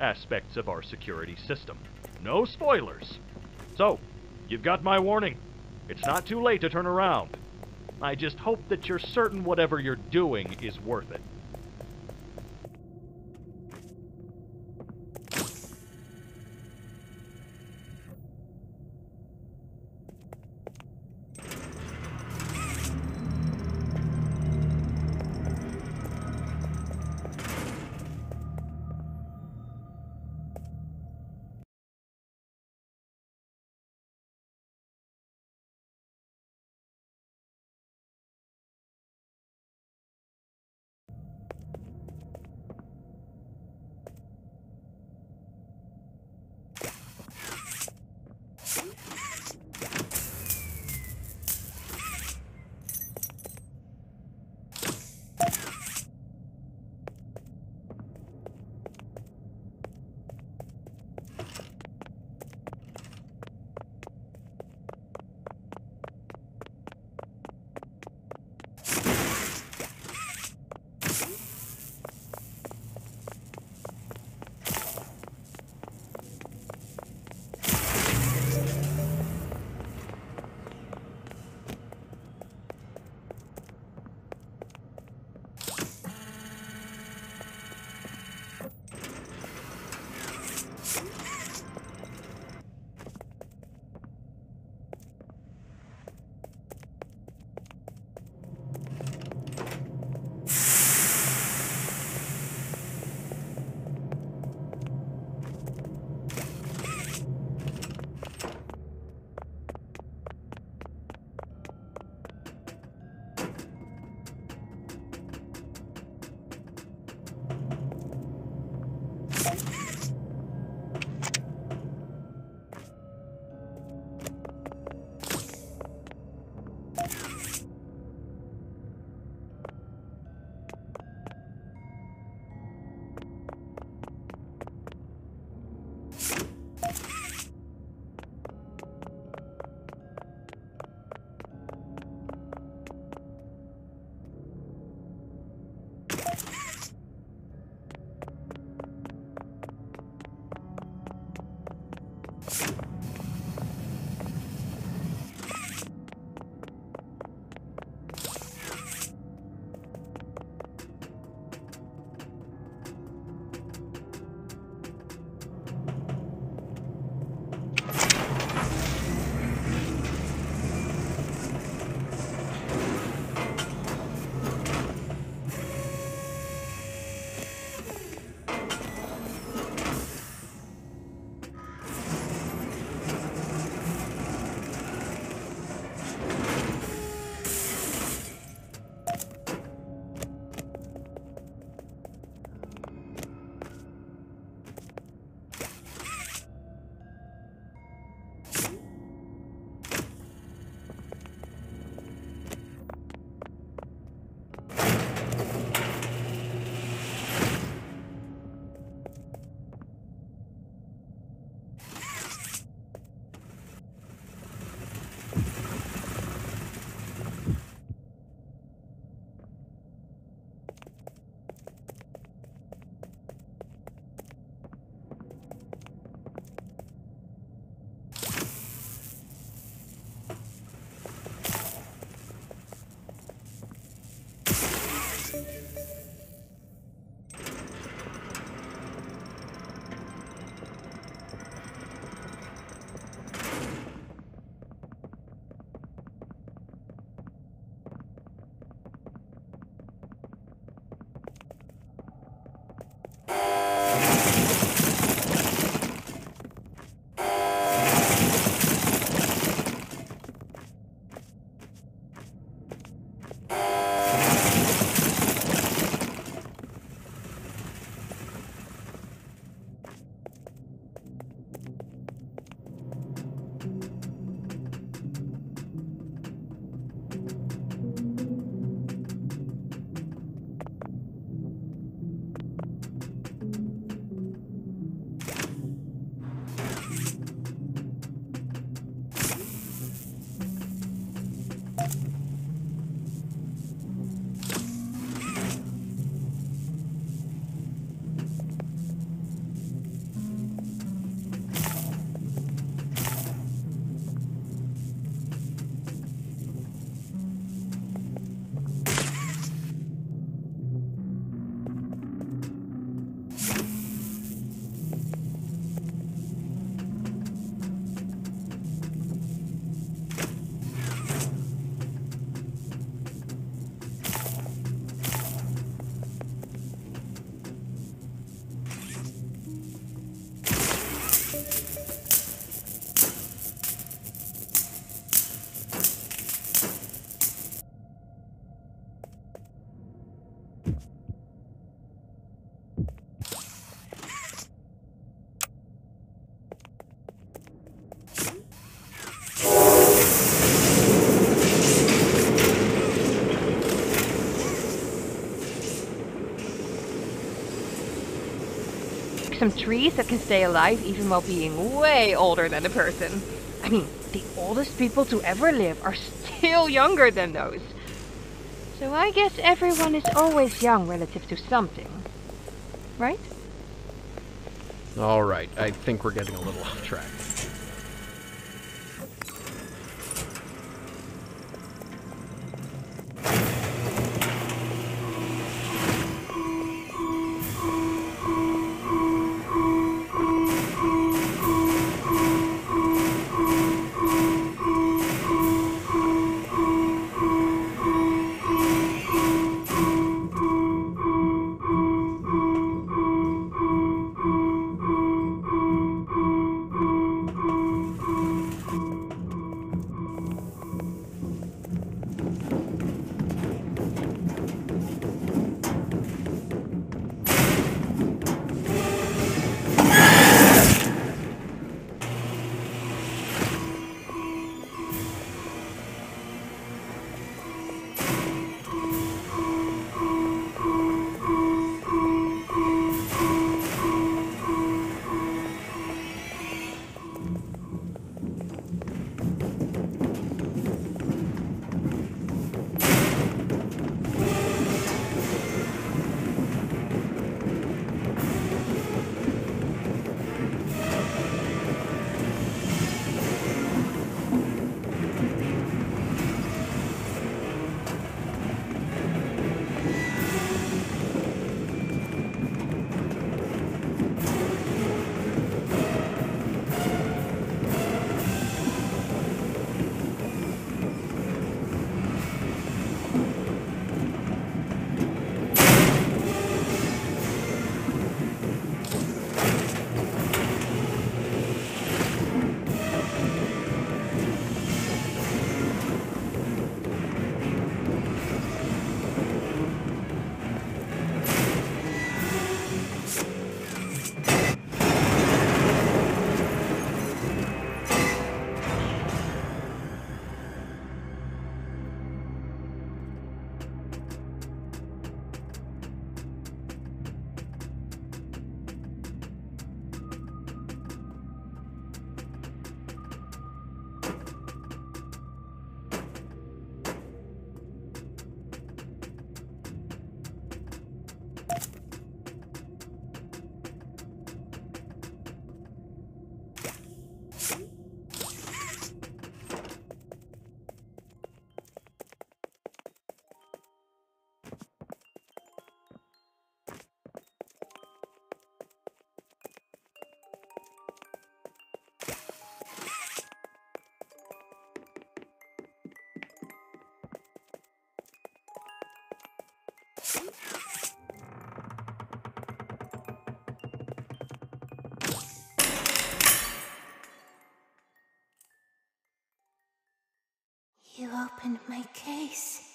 aspects of our security system. No spoilers. So, you've got my warning. It's not too late to turn around. I just hope that you're certain whatever you're doing is worth it. Some trees that can stay alive even while being way older than a person. I mean, the oldest people to ever live are still younger than those. So I guess everyone is always young relative to something, right? All right, I think we're getting a little off track. You opened my case.